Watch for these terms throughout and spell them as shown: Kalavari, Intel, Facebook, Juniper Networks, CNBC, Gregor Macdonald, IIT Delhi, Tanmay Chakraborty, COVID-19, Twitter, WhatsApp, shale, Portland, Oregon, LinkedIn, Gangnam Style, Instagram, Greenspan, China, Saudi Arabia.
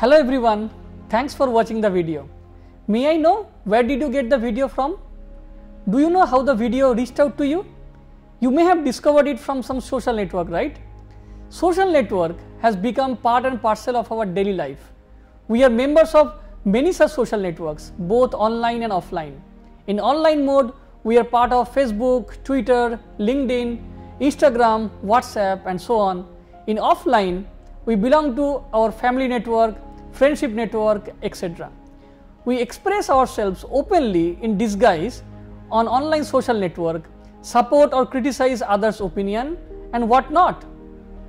Hello everyone, thanks for watching the video. May I know where did you get the video from? Do you know how the video reached out to you? You may have discovered it from some social network, right? Social network has become part and parcel of our daily life. We are members of many such social networks, both online and offline. In online mode, we are part of Facebook, Twitter, LinkedIn, Instagram, WhatsApp and so on. In offline, we belong to our family network, friendship network, etc. We express ourselves openly in disguise on online social network, support or criticize others' opinion and what not.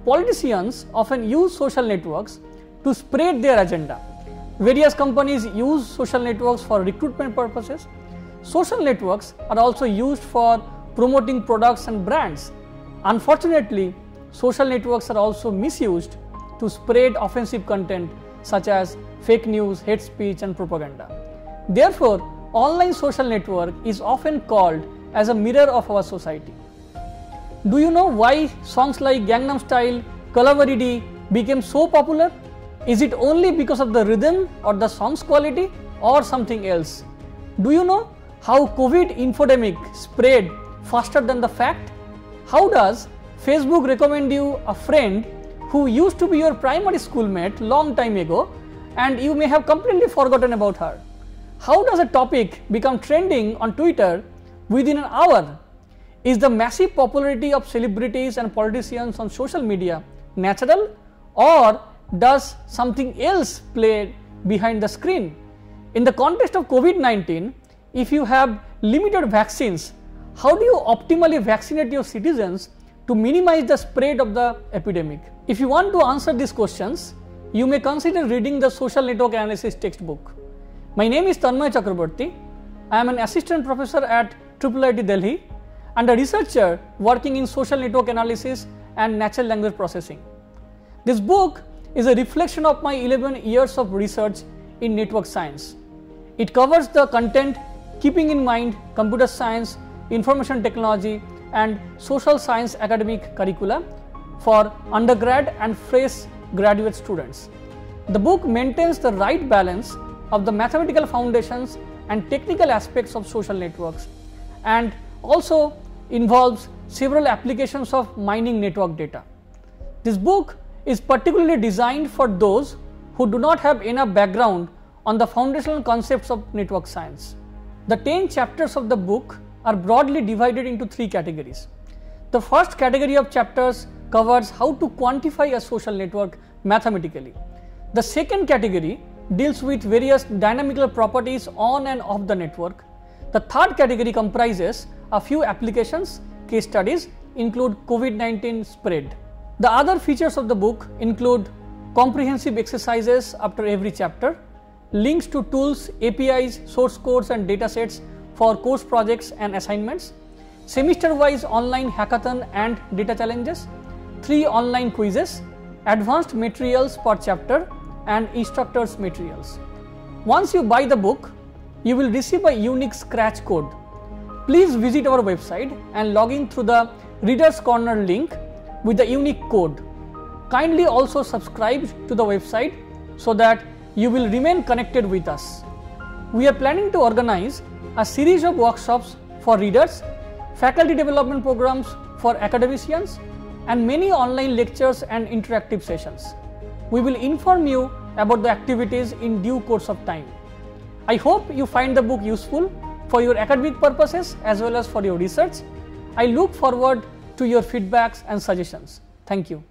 Politicians often use social networks to spread their agenda. Various companies use social networks for recruitment purposes. Social networks are also used for promoting products and brands. Unfortunately, social networks are also misused to spread offensive content such as fake news, hate speech and propaganda. Therefore, online social network is often called as a mirror of our society. Do you know why songs like Gangnam Style, Kalavari became so popular? Is it only because of the rhythm or the song's quality or something else? Do you know how COVID infodemic spread faster than the fact? How does Facebook recommend you a friend who used to be your primary schoolmate long time ago and you may have completely forgotten about her? How does a topic become trending on Twitter within an hour? Is the massive popularity of celebrities and politicians on social media natural, or does something else play behind the screen? In the context of COVID-19, if you have limited vaccines, how do you optimally vaccinate your citizens to minimize the spread of the epidemic? If you want to answer these questions, you may consider reading the Social Network Analysis textbook. My name is Tanmay Chakraborty. I am an assistant professor at IIT Delhi and a researcher working in social network analysis and natural language processing. This book is a reflection of my 11 years of research in network science. It covers the content keeping in mind computer science, information technology, and social science academic curricula for undergrad and fresh graduate students. The book maintains the right balance of the mathematical foundations and technical aspects of social networks, and also involves several applications of mining network data. This book is particularly designed for those who do not have enough background on the foundational concepts of network science. The 10 chapters of the book are broadly divided into three categories. The first category of chapters covers how to quantify a social network mathematically. The second category deals with various dynamical properties on and off the network. The third category comprises a few applications. Case studies include COVID-19 spread. The other features of the book include comprehensive exercises after every chapter, links to tools, APIs, source codes and datasets for course projects and assignments, semester-wise online hackathon and data challenges, 3 online quizzes, advanced materials per chapter and instructors' materials. Once you buy the book, you will receive a unique scratch code. Please visit our website and log in through the Reader's Corner link with the unique code. Kindly also subscribe to the website so that you will remain connected with us. We are planning to organize a series of workshops for readers, faculty development programs for academicians, and many online lectures and interactive sessions. We will inform you about the activities in due course of time. I hope you find the book useful for your academic purposes as well as for your research. I look forward to your feedbacks and suggestions. Thank you.